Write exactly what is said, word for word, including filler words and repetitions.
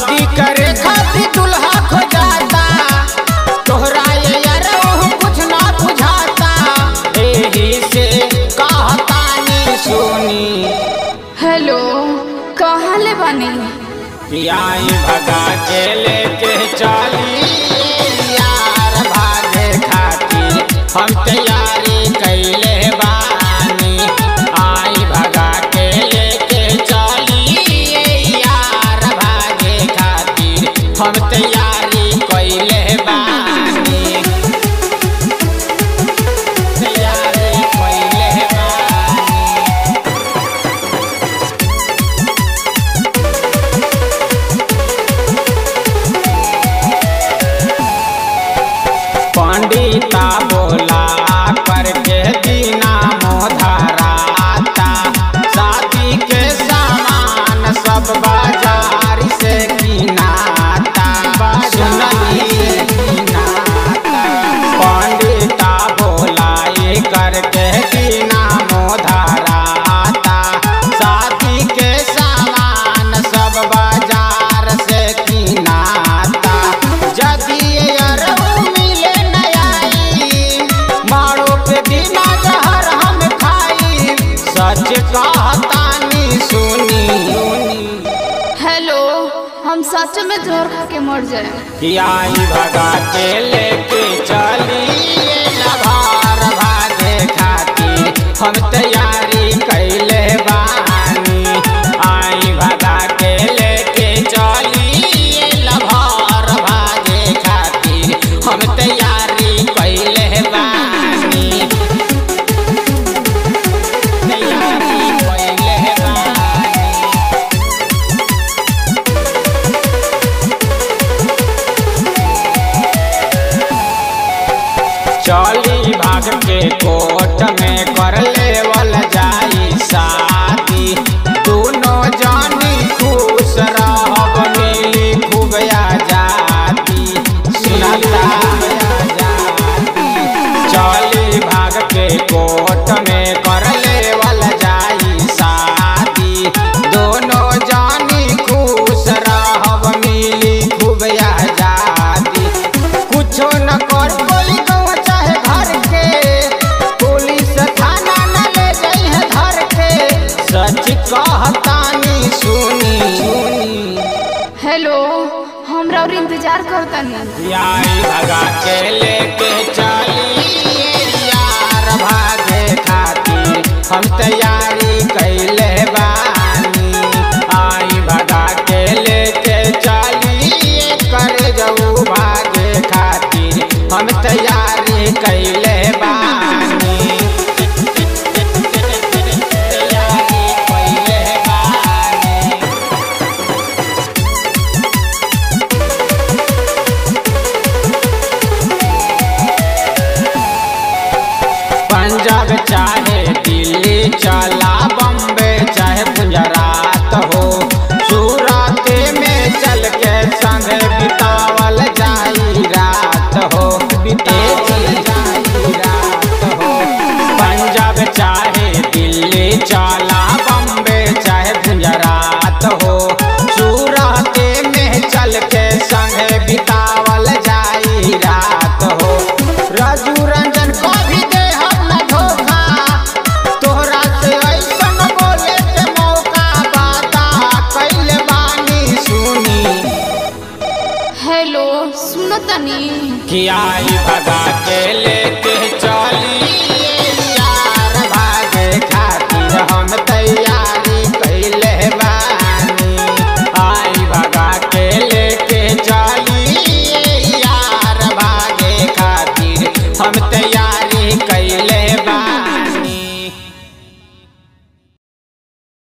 शादी करे खातिर दुल्हा खोजाता, तोहरा ये यारहु कुछ ना बुझाता। एही से कहतानी सुनी, हेलो कहाँ ले बानी? पियाई भगा के लेके चली, यार भागे खातिर हम तैयारी कैले बानी। आई भगा के लेके चली, यार भागे खातिर हम तैयारी कैले बानी। तैयारी कैले पंडिता बोला करके दीना मोधराता, शादी के सामान सब बाजार से किनाता। पंडिता बोला करके दीना मोधराता, शादी के सामान सब बाजार से किनाता। यदि कहतानी सुनी, हेलो हम सच में जोर खा के मर जाए। पियाई भगा के लेके चली, लभार भागे खातिर हम तैयारी कैले बानी। आई भगा के लेके चली, लभार भागे खातिर हम तैयारी कैले बानी। चली भाग के कोट में कर लेवल जाई शादी, दोनों जानी खुश रहब मिली खूब आजादी। सुनता चली भाग के कोट में कर लेवल जाई शादी, दोनों जानी खुश रहब मिली खूब आजादी। कुछो न कर बोली कहतानी सुनी, हेलो हमरा और इंतजार करतानी। पियाई भगा के लेके चली, यार भागे खातिर हम तैयारी कैले बानी। आई भगा के लेके चली, करे जाऊ भागे खातिर हम तैयारी कैले बानी। पंजाब चाहे दिल्ली चला, बम्बे चाहे गुजरात हो, सूरत में चल के संग बितावल जाई रात हो। पंजाब चाहे दिल्ली चला, बम्बे चाहे गुजरात हो, सूरत में चल के संग बितावल जाई रात हो। राजू रंजन को भी दे सुनतनी। कियाई भगा के